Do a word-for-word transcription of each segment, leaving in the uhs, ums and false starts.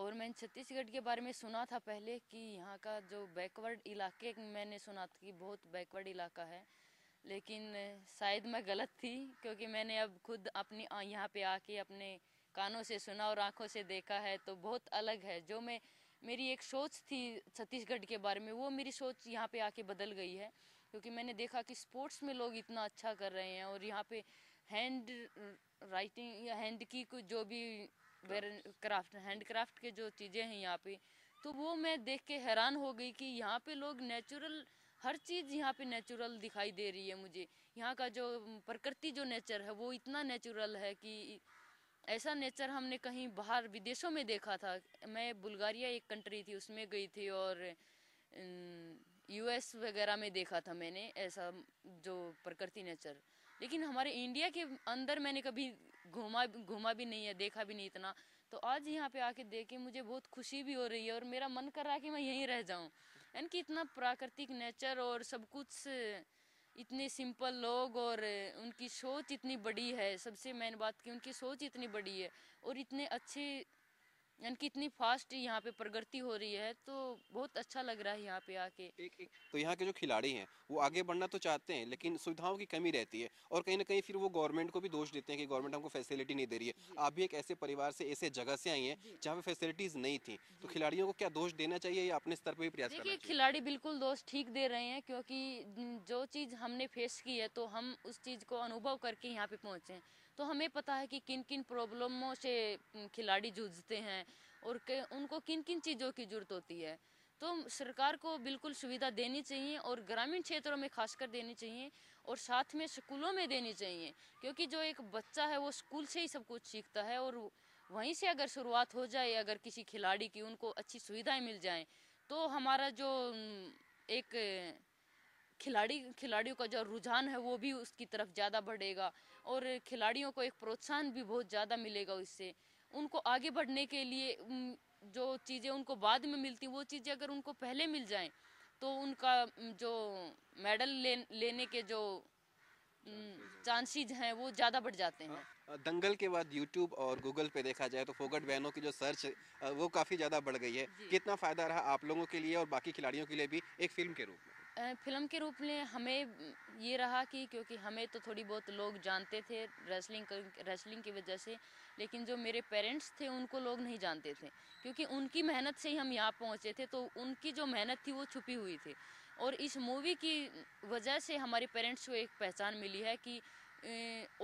और मैंने छत्तीसगढ़ के बारे में सुना था पहले कि यहाँ का जो बैकवर्ड इलाके, मैंने सुना था कि बहुत बैकवर्ड इलाका है, लेकिन शायद मैं गलत थी क्योंकि मैंने अब खुद अपनी यहाँ पे आके अपने कानों से सुना और आंखों से देखा है, तो बहुत अलग है। जो मैं मेरी एक सोच थी छत्तीसगढ़ के बारे में, वो मेरी सोच यहाँ पे आके बदल गई है, क्योंकि मैंने देखा कि स्पोर्ट्स में लोग इतना अच्छा कर रहे हैं और यहाँ पे हैंड राइटिंग, हैंड की कुछ जो भी क्राफ्ट, हैंड क्राफ्ट के जो चीज़ें हैं यहाँ पे, तो वो मैं देख के हैरान हो गई कि यहाँ पे लोग नेचुरल, हर चीज़ यहाँ पे नेचुरल दिखाई दे रही है मुझे। यहाँ का जो प्रकृति, जो नेचर है वो इतना नेचुरल है कि ऐसा नेचर हमने कहीं बाहर विदेशों में देखा था। मैं बुल्गारिया एक कंट्री थी उसमें गई थी और यूएस वगैरह में देखा था मैंने ऐसा जो प्रकृति नेचर, लेकिन हमारे इंडिया के अंदर मैंने कभी घूमा घूमा भी नहीं है, देखा भी नहीं इतना। तो आज यहाँ पे आके देख के मुझे बहुत खुशी भी हो रही है और मेरा मन कर रहा है कि मैं यहीं रह जाऊँ, यानी कि इतना प्राकृतिक नेचर और सब कुछ, इतने सिंपल लोग और उनकी सोच इतनी बड़ी है। सबसे मेन बात कि उनकी सोच इतनी बड़ी है और इतने अच्छे, यानी कि इतनी फास्ट यहाँ पे प्रगति हो रही है, तो बहुत अच्छा लग रहा है यहाँ पे आके। एक, एक तो यहाँ के जो खिलाड़ी हैं वो आगे बढ़ना तो चाहते हैं, लेकिन सुविधाओं की कमी रहती है और कहीं ना कहीं फिर वो गवर्नमेंट को भी दोष देते हैं कि गवर्नमेंट हमको फैसिलिटी नहीं दे रही है। आप भी एक ऐसे परिवार से, ऐसे जगह से आई हैं जहाँ पे फैसिलिटीज़ नहीं थी, तो खिलाड़ियों को क्या दोष देना चाहिए या अपने स्तर पर भी प्रयास करना चाहिए? खिलाड़ी बिल्कुल दोष ठीक दे रहे हैं, क्योंकि जो चीज़ हमने फेस की है तो हम उस चीज़ को अनुभव करके यहाँ पे पहुँचे हैं, तो हमें पता है कि किन किन प्रॉब्लमों से खिलाड़ी जूझते हैं और के उनको किन किन चीज़ों की ज़रूरत होती है। तो सरकार को बिल्कुल सुविधा देनी चाहिए और ग्रामीण क्षेत्रों में खासकर देनी चाहिए और साथ में स्कूलों में देनी चाहिए, क्योंकि जो एक बच्चा है वो स्कूल से ही सब कुछ सीखता है और वहीं से अगर शुरुआत हो जाए, अगर किसी खिलाड़ी की उनको अच्छी सुविधाएँ मिल जाएँ, तो हमारा जो एक खिलाड़ी खिलाड़ियों का जो रुझान है वो भी उसकी तरफ ज़्यादा बढ़ेगा और खिलाड़ियों को एक प्रोत्साहन भी बहुत ज़्यादा मिलेगा। उससे उनको आगे बढ़ने के लिए जो चीज़ें उनको बाद में मिलती, वो चीज़ें अगर उनको पहले मिल जाएं तो उनका जो मेडल ले, लेने के जो चांसेज हैं वो ज़्यादा बढ़ जाते हैं। दंगल के बाद यूट्यूब और गूगल पे देखा जाए तो फोगट बहनों की जो सर्च वो काफ़ी ज़्यादा बढ़ गई है, कितना फ़ायदा रहा आप लोगों के लिए और बाकी खिलाड़ियों के लिए भी एक फिल्म के रूप में? फिल्म के रूप में हमें ये रहा कि क्योंकि हमें तो थोड़ी बहुत लोग जानते थे रेसलिंग रेसलिंग की वजह से, लेकिन जो मेरे पेरेंट्स थे उनको लोग नहीं जानते थे, क्योंकि उनकी मेहनत से ही हम यहाँ पहुँचे थे, तो उनकी जो मेहनत थी वो छुपी हुई थी। और इस मूवी की वजह से हमारे पेरेंट्स को एक पहचान मिली है कि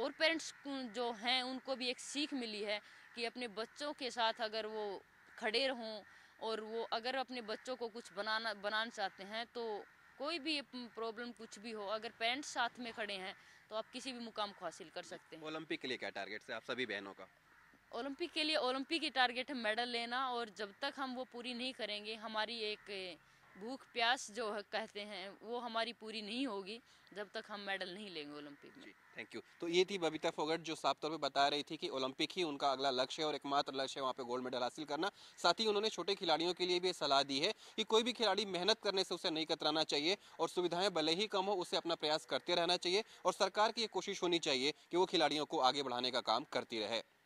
और पेरेंट्स जो हैं उनको भी एक सीख मिली है कि अपने बच्चों के साथ अगर वो खड़े हों और वो अगर अपने बच्चों को कुछ बनाना बनाना चाहते हैं, तो कोई भी प्रॉब्लम कुछ भी हो, अगर पेरेंट्स साथ में खड़े हैं तो आप किसी भी मुकाम को हासिल कर सकते हैं। ओलंपिक के लिए क्या टारगेट है आप सभी बहनों का? ओलंपिक के लिए ओलंपिक की टारगेट है मेडल लेना, और जब तक हम वो पूरी नहीं करेंगे, हमारी एक भूख प्यास जो कहते हैं वो हमारी पूरी नहीं होगी जब तक हम मेडल नहीं लेंगे ओलंपिक में। Thank you. तो ये थी बबीता फोगट जो साफ तौर पे बता रही थी कि ओलंपिक ही उनका अगला लक्ष्य है और एकमात्र लक्ष्य है वहाँ पे गोल्ड मेडल हासिल करना। साथ ही उन्होंने छोटे खिलाड़ियों के लिए भी सलाह दी है कि कोई भी खिलाड़ी मेहनत करने से उसे नहीं कतराना चाहिए और सुविधाएं भले ही कम हो उसे अपना प्रयास करते रहना चाहिए और सरकार की ये कोशिश होनी चाहिए कि वो खिलाड़ियों को आगे बढ़ाने का काम करती रहे।